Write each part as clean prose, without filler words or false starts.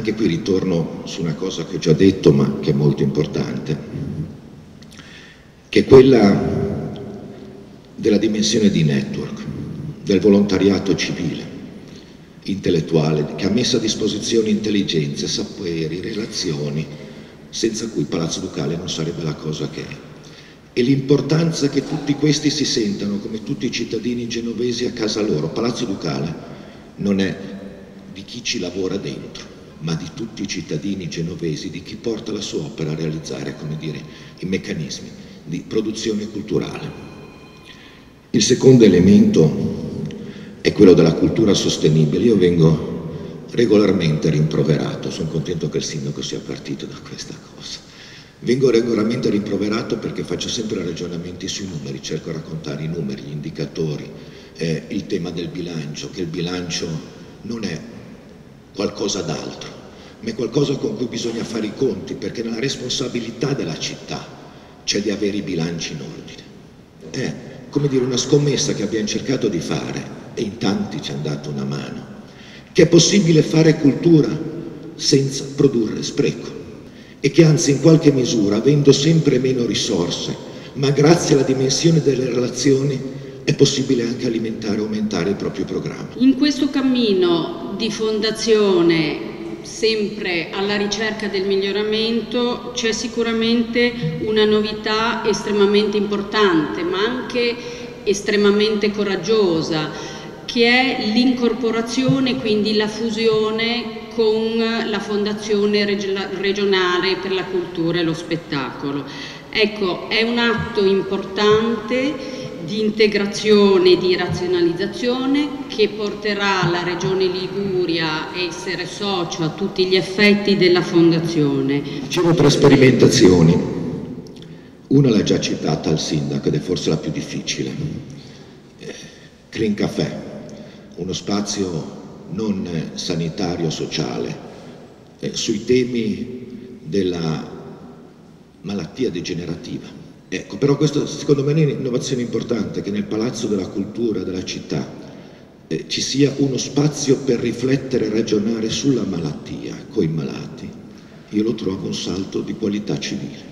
Anche qui ritorno su una cosa che ho già detto ma che è molto importante, che è quella della dimensione di network, del volontariato civile, intellettuale, che ha messo a disposizione intelligenze, saperi, relazioni, senza cui Palazzo Ducale non sarebbe la cosa che è. E l'importanza che tutti questi si sentano, come tutti i cittadini genovesi, a casa loro. Palazzo Ducale non è di chi ci lavora dentro, ma di tutti i cittadini genovesi, di chi porta la sua opera a realizzare, come dire, i meccanismi di produzione culturale. Il secondo elemento è quello della cultura sostenibile. Io vengo regolarmente rimproverato, sono contento che il sindaco sia partito da questa cosa, vengo regolarmente rimproverato perché faccio sempre ragionamenti sui numeri, cerco di raccontare i numeri, gli indicatori, il tema del bilancio, che il bilancio non è qualcosa d'altro, ma è qualcosa con cui bisogna fare i conti, perché nella responsabilità della città c'è di avere i bilanci in ordine. È come dire una scommessa che abbiamo cercato di fare e in tanti ci hanno dato una mano, che è possibile fare cultura senza produrre spreco e che anzi in qualche misura, avendo sempre meno risorse, ma grazie alla dimensione delle relazioni, è possibile anche alimentare e aumentare il proprio programma. In questo cammino di fondazione, sempre alla ricerca del miglioramento, c'è sicuramente una novità estremamente importante, ma anche estremamente coraggiosa, che è l'incorporazione, quindi la fusione con la Fondazione Regionale per la Cultura e lo Spettacolo. Ecco, è un atto importante di integrazione e di razionalizzazione che porterà la Regione Liguria a essere socio a tutti gli effetti della Fondazione. Diciamo tre sperimentazioni, una l'ha già citata il sindaco ed è forse la più difficile, Clean Cafè. Uno spazio non sanitario-sociale, sui temi della malattia degenerativa. Ecco, però questo secondo me è un'innovazione importante, che nel Palazzo della Cultura della città ci sia uno spazio per riflettere e ragionare sulla malattia, coi malati. Io lo trovo un salto di qualità civile.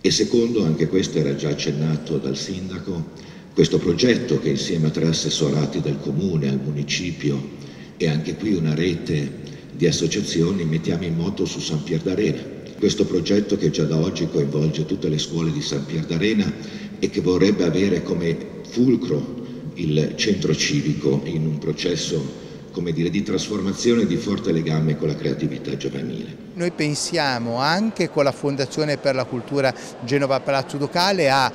E secondo, anche questo era già accennato dal sindaco, questo progetto che insieme a tre assessorati del comune, al municipio e anche qui una rete di associazioni mettiamo in moto su Sampierdarena. Questo progetto che già da oggi coinvolge tutte le scuole di Sampierdarena e che vorrebbe avere come fulcro il centro civico in un processo, come dire, di trasformazione e di forte legame con la creatività giovanile. Noi pensiamo anche con la Fondazione per la Cultura Genova Palazzo Ducale a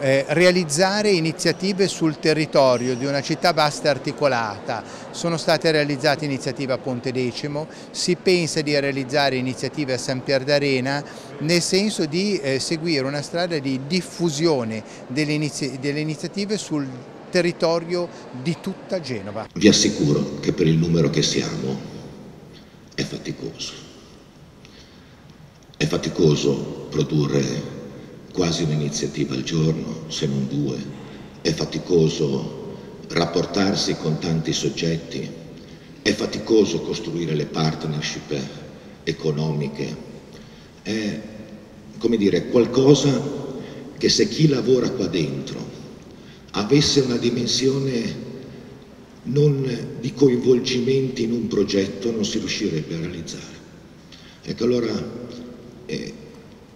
realizzare iniziative sul territorio di una città vasta e articolata. Sono state realizzate iniziative a Ponte Decimo, si pensa di realizzare iniziative a Sampierdarena, nel senso di seguire una strada di diffusione delle iniziative sul territorio di tutta Genova. Vi assicuro che per il numero che siamo è faticoso. È faticoso produrre quasi un'iniziativa al giorno, se non due, è faticoso rapportarsi con tanti soggetti, è faticoso costruire le partnership economiche, è, come dire, qualcosa che se chi lavora qua dentro avesse una dimensione non di coinvolgimento in un progetto non si riuscirebbe a realizzare. Ecco allora,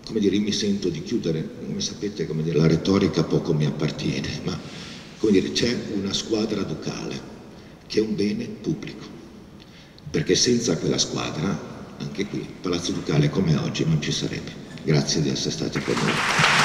come dire, mi sento di chiudere, come sapete, come dire, la retorica poco mi appartiene, ma c'è una squadra ducale che è un bene pubblico, perché senza quella squadra, anche qui, Palazzo Ducale come oggi non ci sarebbe. Grazie di essere stati con noi.